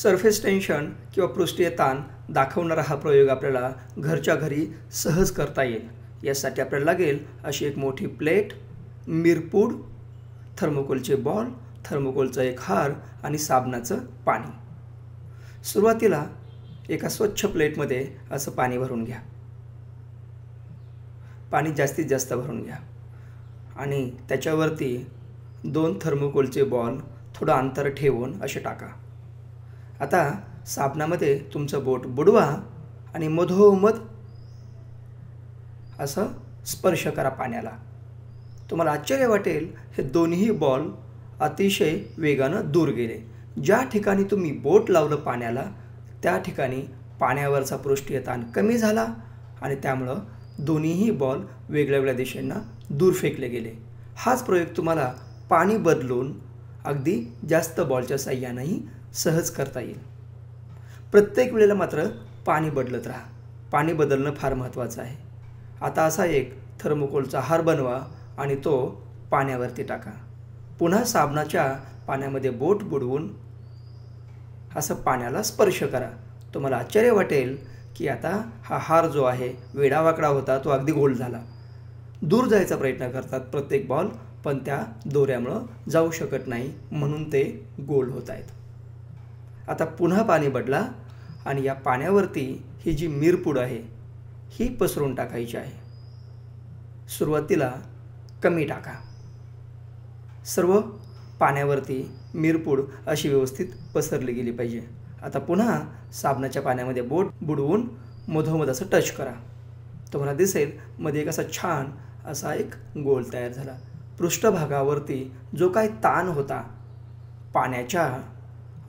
Surface tension किंवा पृष्ठीय ताण दाखवणारा हा प्रयोग आपल्याला घरच्या घरी सहज करता येईल। यासाठी आपल्याला लागेल अशी एक मोठी प्लेट, मिरपूड, थर्मोकोलचे बॉल, थर्मोकोलचा एक हार आणि साबणाचं पाणी। सुरुवातीला एका स्वच्छ प्लेटमध्ये असं पाणी भरून घ्या, पाणी जास्तीत जास्त भरून घ्या आणि त्याच्यावरती 2 थर्मोकोलचे बॉल थोडं अंतर ठेवून असे टाका। आता साबणामध्ये तुमचं बोट बुडवा आणि मधोमध असं स्पर्श करा पाण्याला। तुम्हाला आश्चर्य वाटेल, हे दोन्ही बॉल अतिशय वेगानं दूर गेले। ज्या ठिकाणी तुम्ही बोट लावलं पाण्याला त्या ठिकाणी पाण्यावरचा पृष्ठीय ताण कमी झाला आणि त्यामुळे दोन्हीही बॉल वेगवेगळ्या दिशेंना दूर फेकले गेले। हाच प्रयोग तुम्हाला पाणी बदलून अगदी जास्त बॉलच्या साह्यानेही सहज करता येईल। प्रत्येक वेळेला मात्र पाणी बदलत राहा, पाणी बदलणं फार महत्त्वाचं आहे। आता असा एक थर्मोकोलचा हार बनवा आणि तो पाण्यावरती टाका। पुन्हा साबणाच्या पाण्यामध्ये बोट बुडवून असं पाण्याला स्पर्श करा। तुम्हाला आश्चर्य वाटेल की आता हा हार जो आहे वेडावाकडा होता तो अगदी गोल झाला। दूर जायचा प्रयत्न करतात प्रत्येक बॉल, पण त्या दोऱ्यामुळे जाऊ शकत नाही म्हणून ते गोल होत आहेत। आता पुन्हा पाणी बदला आणि या पाण्यावरती ही जी मिरपूड आहे ही पसरून टाकायची आहे। सुरुवातीला कमी टाका, सर्व पाण्यावरती मिरपूड अशी व्यवस्थित पसरली गेली पाहिजे। आता पुन्हा साबणाच्या पाण्यामध्ये बोट बुडवून मधोमध असं टच करा। तुम्हाला दिसेल मध्ये एक असा छान असा एक गोल तयार झाला। पृष्ठभागावरती जो काही ताण होता पाण्याच्या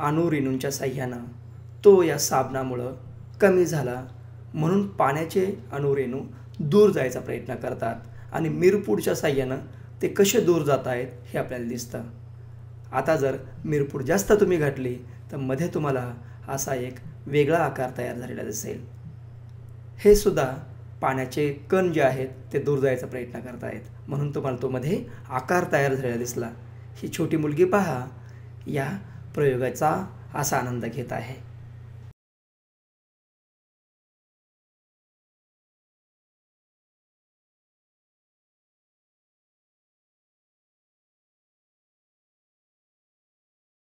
अणुरेणूंच्या साह्यानं तो या साबणामुळं कमी झाला, म्हणून पाण्याचे अणुरेणू दूर जायचा प्रयत्न करतात आणि मिरपूडच्या साह्यानं ते कसे दूर जात आहेत हे आपल्याला दिसतं। आता जर मिरपूड जास्त तुम्ही घातली तर मध्ये तुम्हाला असा एक वेगळा आकार तयार झालेला दिसेल। हे सुद्धा पाण्याचे कण जे आहेत ते दूर जायचा प्रयत्न करत आहेत, म्हणून तुम्हाला तो मध्ये आकार तयार झालेला दिसला। ही छोटी मुलगी पहा या प्रयोगाचा असा आनंद घेत आहे।